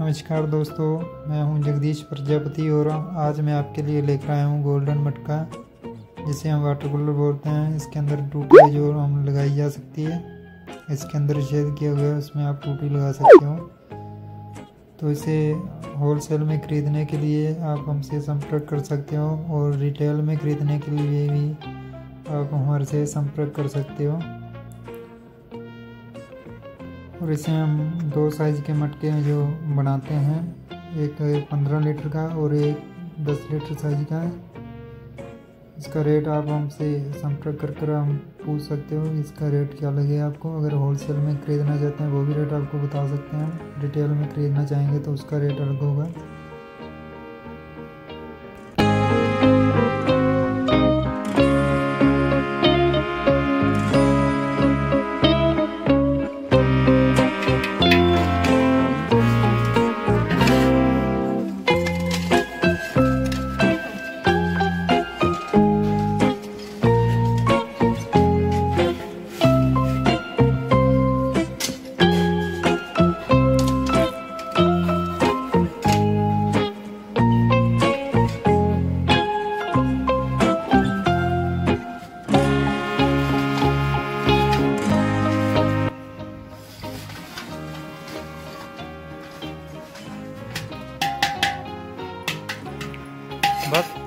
नमस्कार दोस्तों, मैं हूं जगदीश प्रजापति और आज मैं आपके लिए लेकर आया हूं गोल्डन मटका, जिसे हम वाटर कूलर बोलते हैं। इसके अंदर टूटी जो हम लगाई जा सकती है, इसके अंदर छेद किया हुआ है, उसमें आप टूटी लगा सकते हो। तो इसे होलसेल में ख़रीदने के लिए आप हमसे संपर्क कर सकते हो और रिटेल में ख़रीदने के लिए भी आप हमारे से संपर्क कर सकते हो। और इसे हम दो साइज़ के मटके जो बनाते हैं, एक 15 लीटर का और एक 10 लीटर साइज का है। इसका रेट आप हमसे संपर्क कर हम पूछ सकते हो, इसका रेट क्या लगेगा आपको। अगर होलसेल में ख़रीदना चाहते हैं वो भी रेट आपको बता सकते हैं, रिटेल में ख़रीदना चाहेंगे तो उसका रेट अलग होगा। बस